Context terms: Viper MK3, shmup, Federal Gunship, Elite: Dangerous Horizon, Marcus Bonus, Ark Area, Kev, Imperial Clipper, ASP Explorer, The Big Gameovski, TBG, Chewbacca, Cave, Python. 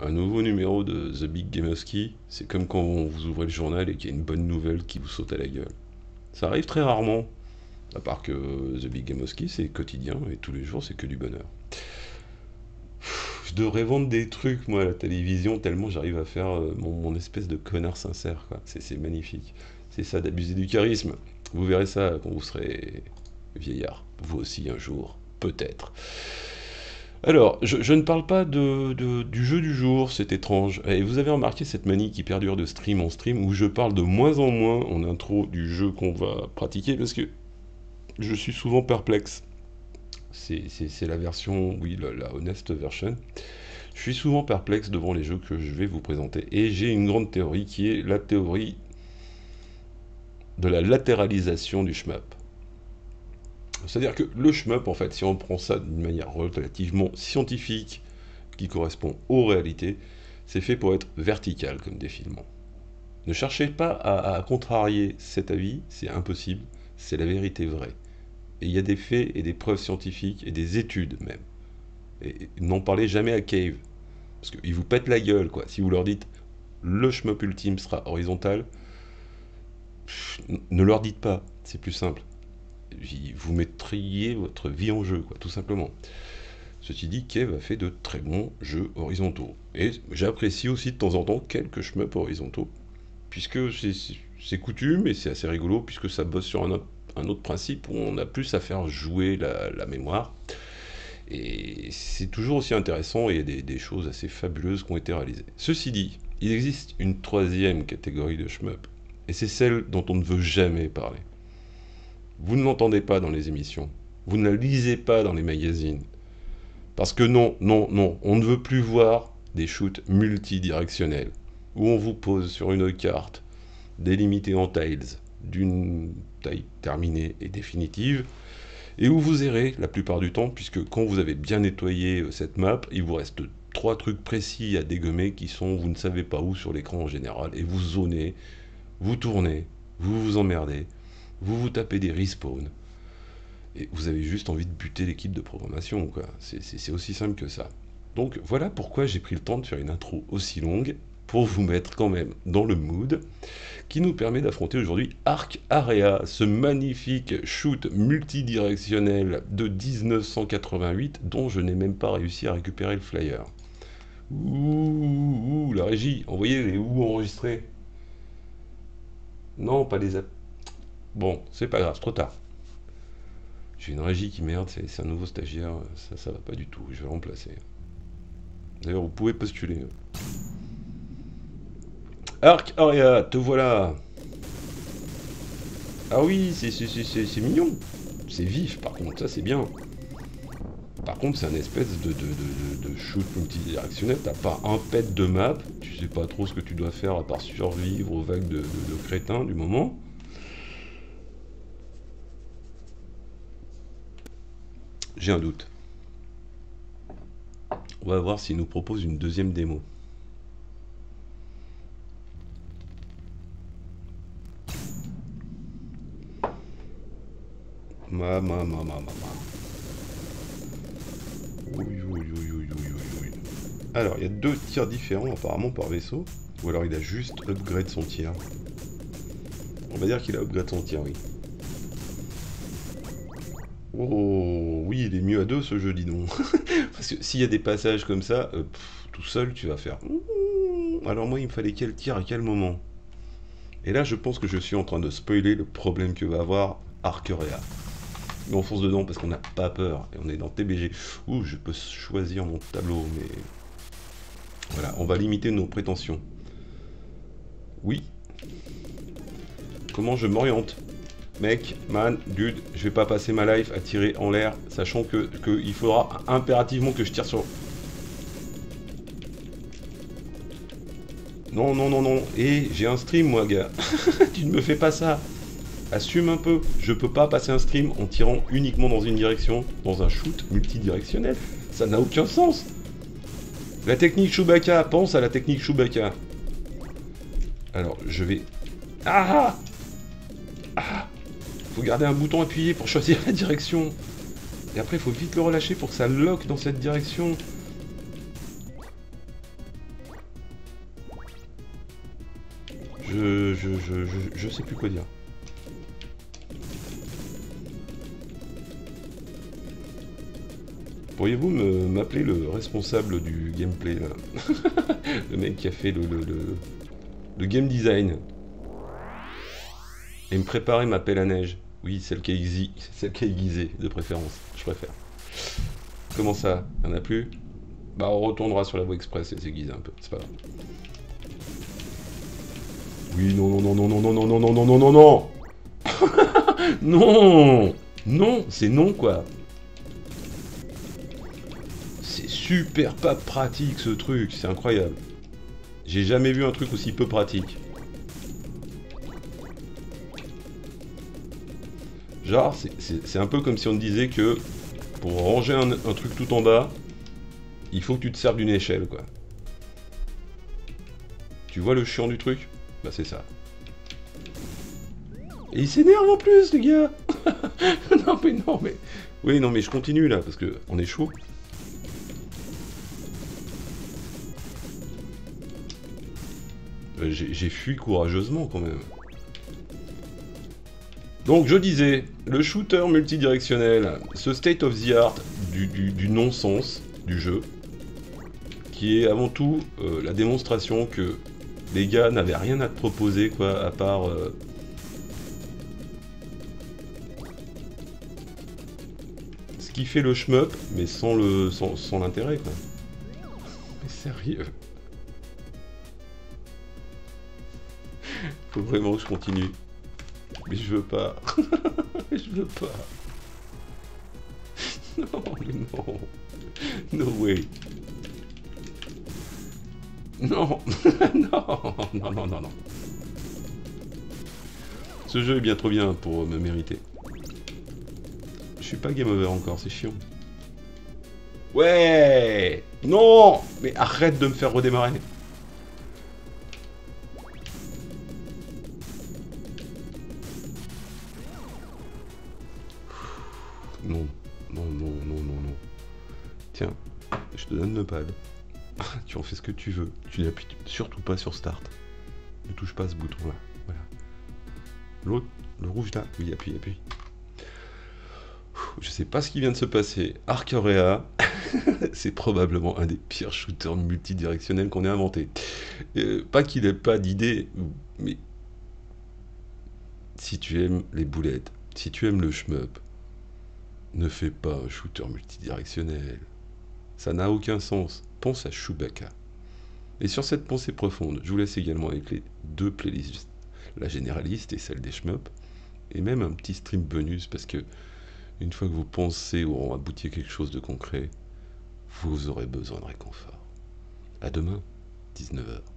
un nouveau numéro de The Big Gameovski, c'est comme quand vous ouvrez le journal et qu'il y a une bonne nouvelle qui vous saute à la gueule. Ça arrive très rarement, à part que The Big Gameovski c'est quotidien et tous les jours c'est que du bonheur. Je devrais vendre des trucs moi à la télévision tellement j'arrive à faire mon espèce de connard sincère, quoi. C'est magnifique. C'est ça d'abuser du charisme. Vous verrez ça quand vous serez vieillard. Vous aussi un jour, peut-être. Alors, je ne parle pas du jeu du jour, c'est étrange. Et vous avez remarqué cette manie qui perdure de stream en stream où je parle de moins en moins en intro du jeu qu'on va pratiquer parce que je suis souvent perplexe. C'est la version, oui, la honest version. Je suis souvent perplexe devant les jeux que je vais vous présenter. Et j'ai une grande théorie qui est la théorie de la latéralisation du shmup. C'est-à-dire que le shmup, en fait, si on prend ça d'une manière relativement scientifique, qui correspond aux réalités, c'est fait pour être vertical comme défilement. Ne cherchez pas à contrarier cet avis, c'est impossible, c'est la vérité vraie. Et il y a des faits et des preuves scientifiques, et des études même. Et n'en parlez jamais à Cave, parce qu'ils vous pètent la gueule, quoi. Si vous leur dites, le shmup ultime sera horizontal, ne leur dites pas, c'est plus simple. Vous mettriez votre vie en jeu, quoi, tout simplement. Ceci dit, Kev a fait de très bons jeux horizontaux. Et j'apprécie aussi de temps en temps quelques shmups horizontaux, puisque c'est coutume et c'est assez rigolo, puisque ça bosse sur un autre principe où on a plus à faire jouer la mémoire. Et c'est toujours aussi intéressant et il y a des choses assez fabuleuses qui ont été réalisées. Ceci dit, il existe une troisième catégorie de shmup, et c'est celle dont on ne veut jamais parler. Vous ne l'entendez pas dans les émissions, vous ne la lisez pas dans les magazines. Parce que non, non, non, on ne veut plus voir des shoots multidirectionnels, où on vous pose sur une carte délimitée en tiles, d'une taille terminée et définitive, et où vous errez la plupart du temps, puisque quand vous avez bien nettoyé cette map, il vous reste 3 trucs précis à dégommer qui sont vous ne savez pas où sur l'écran en général, et vous zonez, vous tournez, vous vous emmerdez, vous vous tapez des respawns, et vous avez juste envie de buter l'équipe de programmation, quoi. C'est aussi simple que ça. Donc voilà pourquoi j'ai pris le temps de faire une intro aussi longue, pour vous mettre quand même dans le mood, qui nous permet d'affronter aujourd'hui Ark Area, ce magnifique shoot multidirectionnel de 1988, dont je n'ai même pas réussi à récupérer le flyer. Ouh, la régie, envoyez les ou enregistrés. Non, pas les appels. Bon, c'est pas grave, trop tard. J'ai une régie qui merde, c'est un nouveau stagiaire, ça va pas du tout, je vais le remplacer. D'ailleurs, vous pouvez postuler. Ark Area, te voilà. Ah oui, c'est mignon. C'est vif, par contre, ça c'est bien. Par contre, c'est un espèce de shoot multidirectionnel, t'as pas un pet de map, tu sais pas trop ce que tu dois faire à part survivre aux vagues de crétins du moment. J'ai un doute. On va voir s'il nous propose une deuxième démo. Oui. Alors, il y a 2 tirs différents apparemment par vaisseau. Ou alors il a juste upgrade son tir. On va dire qu'il a upgrade son tir, oui. Oh oui, il est mieux à 2 ce jeu, dis donc. Parce que s'il y a des passages comme ça, tout seul tu vas faire. Alors moi il me fallait quel tir à quel moment. Et là je pense que je suis en train de spoiler le problème que va avoir Ark Area. Mais on fonce dedans parce qu'on n'a pas peur. Et on est dans TBG. Ouh, je peux choisir mon tableau, mais. Voilà, on va limiter nos prétentions. Oui. Comment je m'oriente ? Mec, man, dude, je vais pas passer ma life à tirer en l'air, sachant que il faudra impérativement que je tire sur... Non, non, non, non. Et j'ai un stream, moi, gars. Tu ne me fais pas ça. Assume un peu. Je peux pas passer un stream en tirant uniquement dans une direction, dans un shoot multidirectionnel. Ça n'a aucun sens. La technique Chewbacca, pense à la technique Chewbacca. Alors, je vais... Ah! Faut garder un bouton appuyé pour choisir la direction. Et après, il faut vite le relâcher pour que ça lock dans cette direction. Je sais plus quoi dire. Pourriez-vous m'appeler le responsable du gameplay là? Le mec qui a fait le game design. Et me préparer ma pelle à neige. Oui, celle qui est aiguisée, de préférence. Je préfère. Comment ça? Y'en a plus? Bah on retournera sur la voie express et s'aiguiser un peu. C'est pas grave. Oui, non. Non. Non, c'est non quoi. C'est super pas pratique ce truc, c'est incroyable. J'ai jamais vu un truc aussi peu pratique. Genre, c'est un peu comme si on te disait que pour ranger un truc tout en bas, il faut que tu te serves d'une échelle quoi. Tu vois le chiant du truc? Bah c'est ça. Et il s'énerve en plus les gars. Non mais non mais... Oui non mais je continue là parce que on est chaud. J'ai fui courageusement quand même. Donc je disais, le shooter multidirectionnel, ce state of the art du non-sens du jeu, qui est avant tout la démonstration que les gars n'avaient rien à te proposer quoi, à part... ce qui fait le shmup, mais sans l'intérêt quoi. Mais sérieux. Faut vraiment que je continue. Mais je veux pas. Je veux pas. Non, mais non. No way. Non. Non. Ce jeu est bien trop bien pour me mériter. Je suis pas game over encore, c'est chiant. Ouais. Non. Mais arrête de me faire redémarrer. Non. Tiens, je te donne le pad. Tu en fais ce que tu veux. Tu n'appuies surtout pas sur Start. Ne touche pas à ce bouton-là. Voilà. L'autre, le rouge là. Oui, appuie. Je sais pas ce qui vient de se passer. Ark Area, c'est probablement un des pires shooters multidirectionnels qu'on ait inventé. Pas qu'il n'ait pas d'idée, mais... Si tu aimes les boulettes, si tu aimes le shmup, ne fais pas un shooter multidirectionnel. Ça n'a aucun sens. Pense à Chewbacca. Et sur cette pensée profonde, je vous laisse également avec les deux playlists, la généraliste et celle des shmups, et même un petit stream bonus, parce que une fois que vos pensées auront abouti à quelque chose de concret, vous aurez besoin de réconfort. À demain, 19 h.